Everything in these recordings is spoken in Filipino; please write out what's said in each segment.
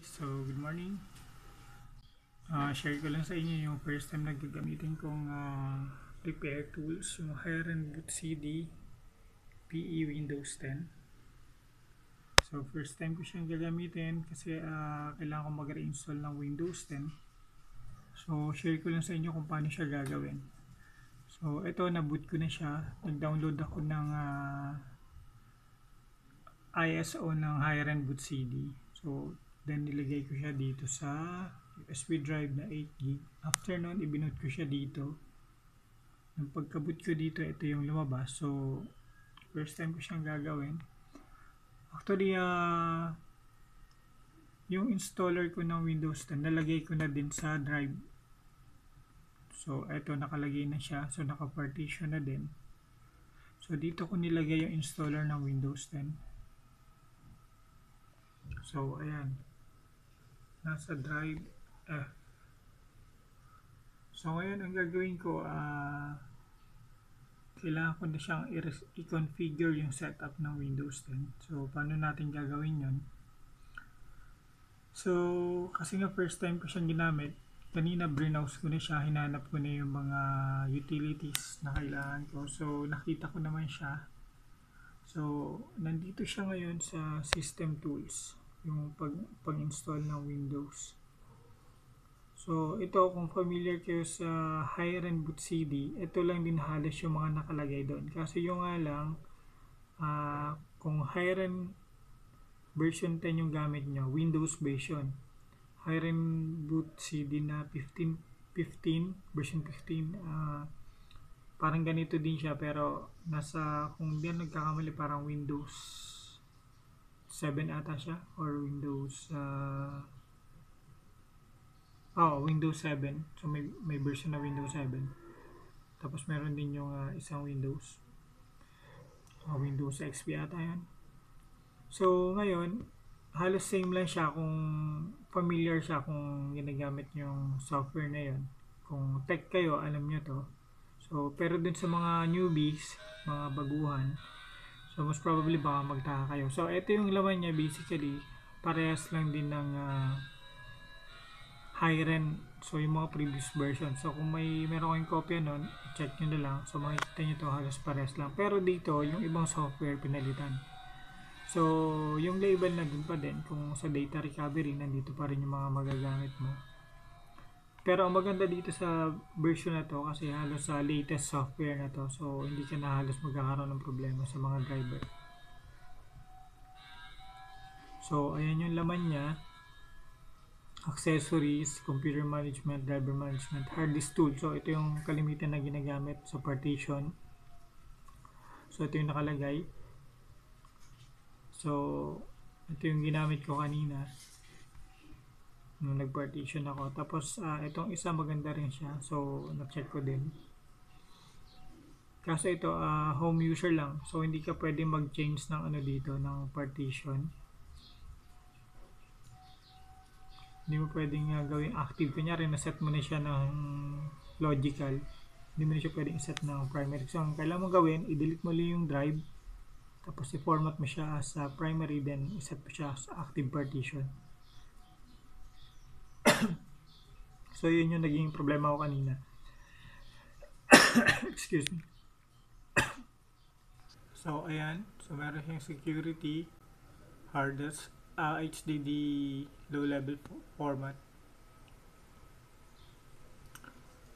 guys, so good morning. Share ko lang sa inyo yung first time naggagamitin kong repair tools, yung Hiren's BootCD PE Windows 10. So first time ko siyang gagamitin kasi kailangan ko mag-reinstall ng Windows 10. So share ko lang sa inyo kung paano siya gagawin. So ito, naboot ko na siya. Nag-download ako ng ISO ng Hiren's BootCD. So then nilagay ko siya dito sa USB drive na 8GB. After nun, ibinoot ko siya dito. Nang pagkaboot ko dito, ito yung lumabas. So first time ko siyang gagawin. Actually, yung installer ko ng Windows 10, nalagay ko na din sa drive. So ito, nakalagay na siya. So nakapartition na din. So dito ko nilagay yung installer ng Windows 10. So ayan, nasa drive F. So ngayon ang gagawin ko, kailangan ko na siyang i-configure yung setup ng Windows 10. So paano natin gagawin yun? So kasi nga first time ko siyang ginamit, kanina browse ko na siya, hinanap ko na yung mga utilities na kailangan ko. So nakita ko naman siya. So nandito siya ngayon sa system tools, yung pag-install ng Windows. So ito, kung familiar kayo sa Hiren's BootCD, ito lang din halos yung mga nakalagay doon. Kasi yung nga lang, kung Hiren's version 10 yung gamit nyo, Windows version, Hiren's BootCD na 15, version 15, parang ganito din siya, pero nasa, kung hindi nagkakamali, parang Windows 7 ata siya, or Windows Windows 7. So may version na Windows 7, tapos meron din yung isang Windows, Windows XP ata yan. So ngayon halos same lang siya kung familiar siya, kung ginagamit yung software na yun. Kung tech kayo, alam nyo to. So, pero dun sa mga newbies, mga baguhan, so most probably baka magtaka kayo. So, ito yung laman niya, basically, parehas lang din ng Hiren's, so yung mga previous version. So, kung meron kayong kopya nun, check nyo na lang. So, makikita nyo to halos parehas lang. Pero dito, yung ibang software pinalitan. So, yung label na dun pa din, kung sa data recovery, nandito pa rin yung mga magagamit mo. Pero ang maganda dito sa version na to, kasi halos sa latest software na to, so hindi ka na halos magkakaroon ng problema sa mga driver. So ayan yung laman niya: accessories, computer management, driver management, hard disk tool. So ito yung kalimitan na ginagamit sa partition. So ito yung nakalagay. So ito yung ginamit ko kanina nung nag-partition ako. Tapos itong isa, maganda rin siya. So na-check ko din. Kasi ito home user lang. So hindi ka pwede mag-change ng ano dito, ng partition. Hindi mo pwedeng gawing active. Kunyari na-set mo na siya ng logical, hindi mo na siya pwedeng i-set ng primary. So ang kailangan mo gawin, i-delete mo yung drive, tapos i-format mo siya as primary, then i-set mo siya as active partition. So yun yung naging problema ko kanina. Excuse me. So ayan, so meron siyang security, hard disk, HDD low level format.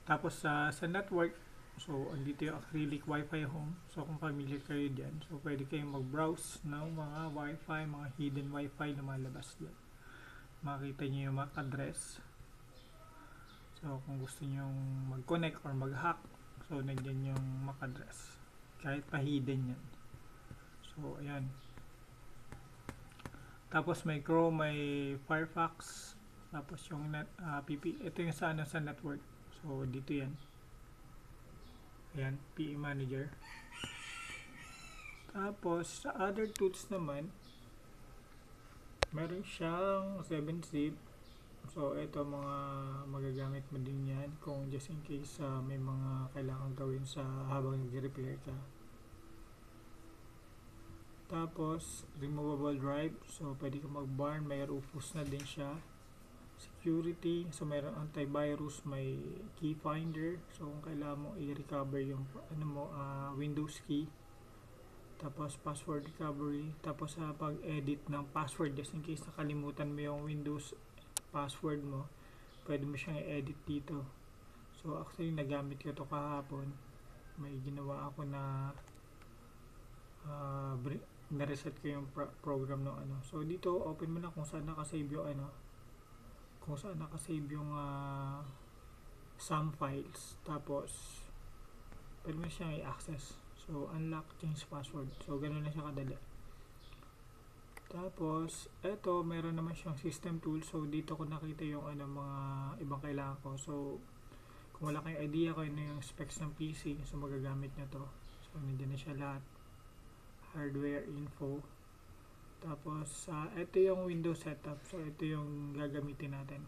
Tapos sa network, so andito yung Acrylic WiFi Home. So kung familiar kayo dyan, so pwede kayong mag-browse ng mga wifi, mga hidden wifi na malabas dyan. Makita nyo yung address. So kung gusto nyo mag-connect or mag-hack, so nandiyan yung MAC address, kahit pa hidden yan. So ayan, tapos may Chrome, may Firefox, tapos yung PP, ito yung sa network. So dito yan, ayan, PE Manager. Tapos sa other tools naman, meron siyang 7-zip. So ito, mga magagamit mo din yan kung just in case may mga kailangan gawin sa habang nag-repair ka. Tapos, removable drive. So, pwede ka mag-burn. May Rufus na din siya. Security. So, mayroon antivirus. May key finder. So, kung kailangan mo i-recover yung ano mo, Windows key. Tapos, password recovery. Tapos, pag-edit ng password. Just in case nakalimutan mo yung Windows password mo, pwede mo siyang i-edit dito. So, actually, nagamit ko to kahapon. May ginawa ako na na-reset ko yung program ng ano. So dito open mo na kung saan naka-save yung ano. Kung saan naka-save yung some files. Tapos pwede mo siyang i-access. So unlock, change password. So ganoon na siya kadali. Tapos eto, meron naman siyang system tool. So dito ko nakita yung ano mga ibang kailangan ko. So kung wala kayong idea kung ano yung specs ng PC, so magagamit nyo to. So nandiyan na siya lahat. Hardware info. Tapos ito yung Windows setup. So ito yung gagamitin natin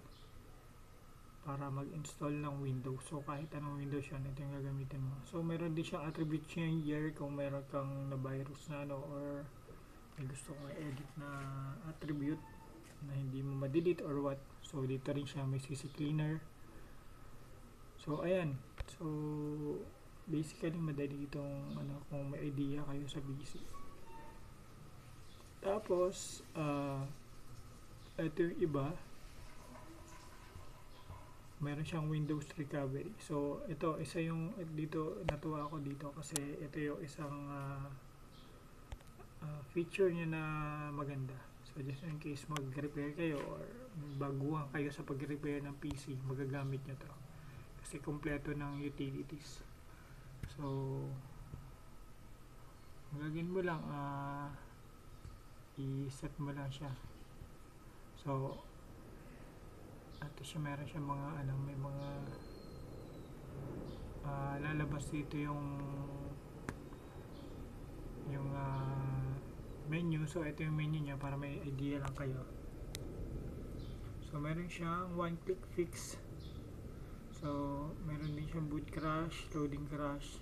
para mag-install ng Windows. So kahit anong Windows yun, ito yung gagamitin mo. So meron din siyang attribute changer kung meron kang na-virus na no, or may gusto kong edit na attribute na hindi mo ma-delete or what. So dito rin siya may CCleaner. So ayan. So basically madali itong ano, kung may idea kayo sa PC. Tapos ito yung iba, meron siyang Windows recovery. So ito isa yung dito, natuwa ako dito kasi ito yung isang feature niya na maganda. So just in case mag-repair kayo or baguhan kayo sa pag-repair ng PC, magagamit nyo to kasi kompleto ng utilities. So gagawin mo lang i-set mo lang siya. So ito siya, meron siya mga ano, may mga lalabas dito yung menu. So ito yung menu niya para may idea lang kayo. So meron siyang one click fix. So, meron din siyang boot crash, loading crash,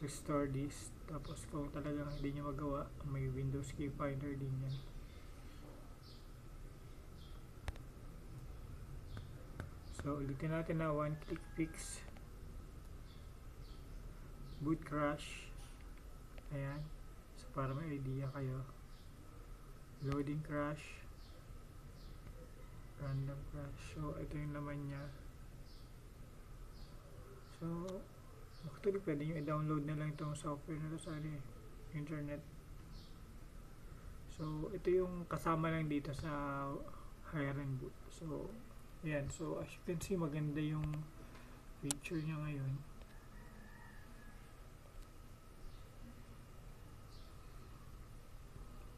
restore disk. Tapos kung talagang hindi niya magawa, may Windows key finder din yan. So, ulitin natin na one click fix, boot crash. Ayan. So, para may idea kayo. Loading crash, random crash. So, ito yung laman niya. So, actually pwede nyo i-download na lang itong software na ito sa internet. So, ito yung kasama lang dito sa Hiren's Boot. So, ayan. So, as you can see, maganda yung feature niya ngayon.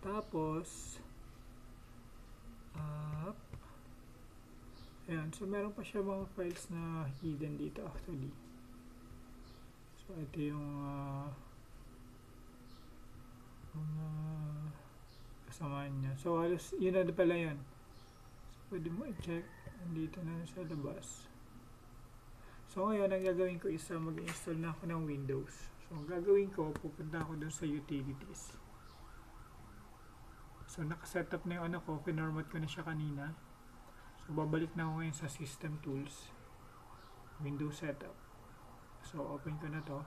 Tapos, ayan. So, meron pa siya mga files na hidden dito actually. So, ito yung mga kasamaan niya. So, halos yun na pala yun. So, pwede mo i-check. Andito na sa labas. So, ngayon, ang gagawin ko is mag-install na ako ng Windows. So, ang gagawin ko, pupunta ako dun sa utilities. So, nakasetup na yung ano ko. Kinormat ko na siya kanina. So, babalik na ako ngayon sa system tools. Windows setup. So, open ko na to.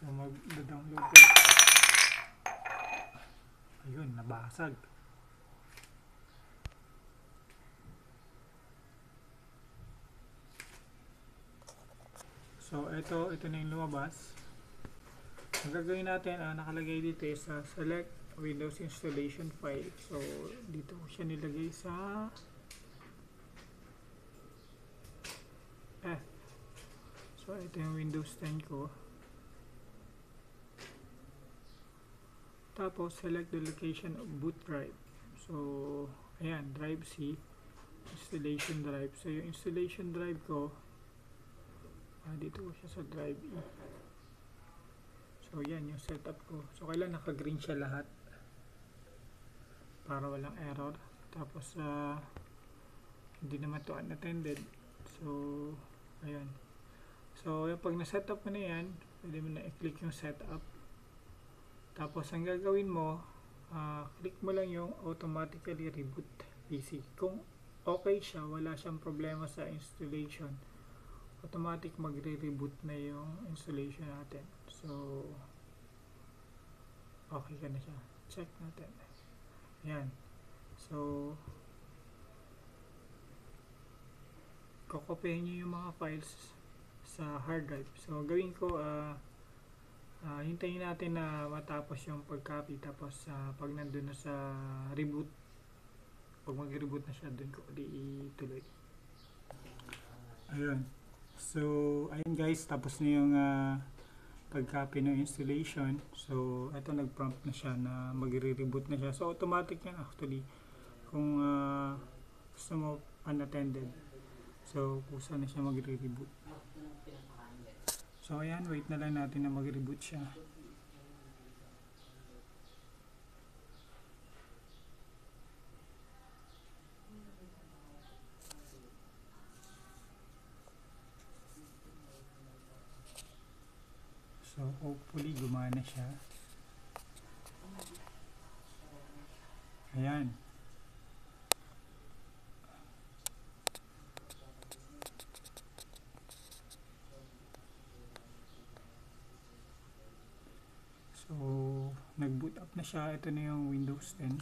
So, mag-download ko. Ayun, nabasag. So, ito na yung lumabas. Ang gagawin natin, nakalagay dito sa select Windows installation file. So dito ko siya nilagay sa F. So ito yung Windows 10 ko. Tapos select the location of boot drive. So ayan, drive C, installation drive. So yung installation drive ko, dito ko siya sa drive E. So yan yung setup ko. So kailan naka-green siya lahat para walang error. tapos hindi naman to unattended, so ayan. So yung pag na-setup mo na yan, pwede mo na i-click yung setup, tapos ang gagawin mo, click mo lang yung automatically reboot PC. Kung okay siya, wala siyang problema sa installation, automatic magre-reboot na yung installation natin. So okay ka na siya. Check natin. Ayan. So kokopyahin nyo yung mga files sa hard drive. So gawin ko, hintayin natin na matapos yung pag-copy, tapos pag nandun na sa reboot, pag mag-reboot na siya, dun ko ituloy. Ayan. So ayun guys, tapos na yung pag-copy ng installation. So ito, nag-prompt na siya na mag-reboot na siya. So automatic yan actually kung gusto mo unattended. So kusa na siya mag-reboot. So ayan, wait na lang natin na mag-reboot siya. So hopefully gumana siya. Ayan. So nag-boot up na siya. Ito na yung Windows 10.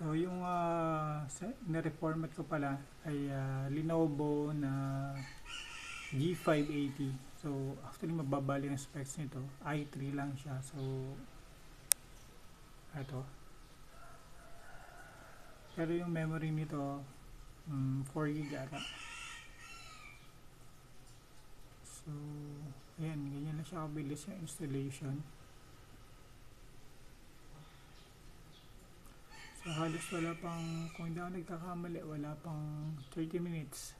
So yung na-reformat ko pala ay Lenovo na G580. So actually mababali ang specs nito, i3 lang siya. So ito, pero yung memory nito 4GB ata. So ayan, ganyan na siya kabilis yung installation. So halos wala pang, kung hindi ako nagkakamali, wala pang 30 minutes.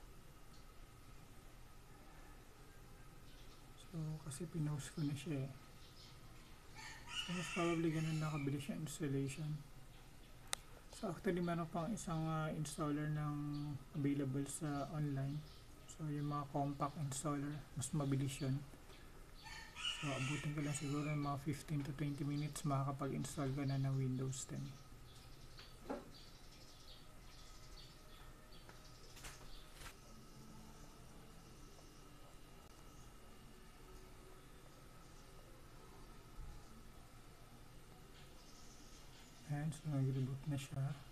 So kasi pinost ko na siya eh. So mas probably ganun nakabilis yung installation. So actually meron pang isang installer ng available sa online. So yung mga compact installer, mas mabilis yun. So abutin ko lang siguro ng mga 15 to 20 minutes makakapag-install ka na ng Windows 10. So nag-reboot na siya.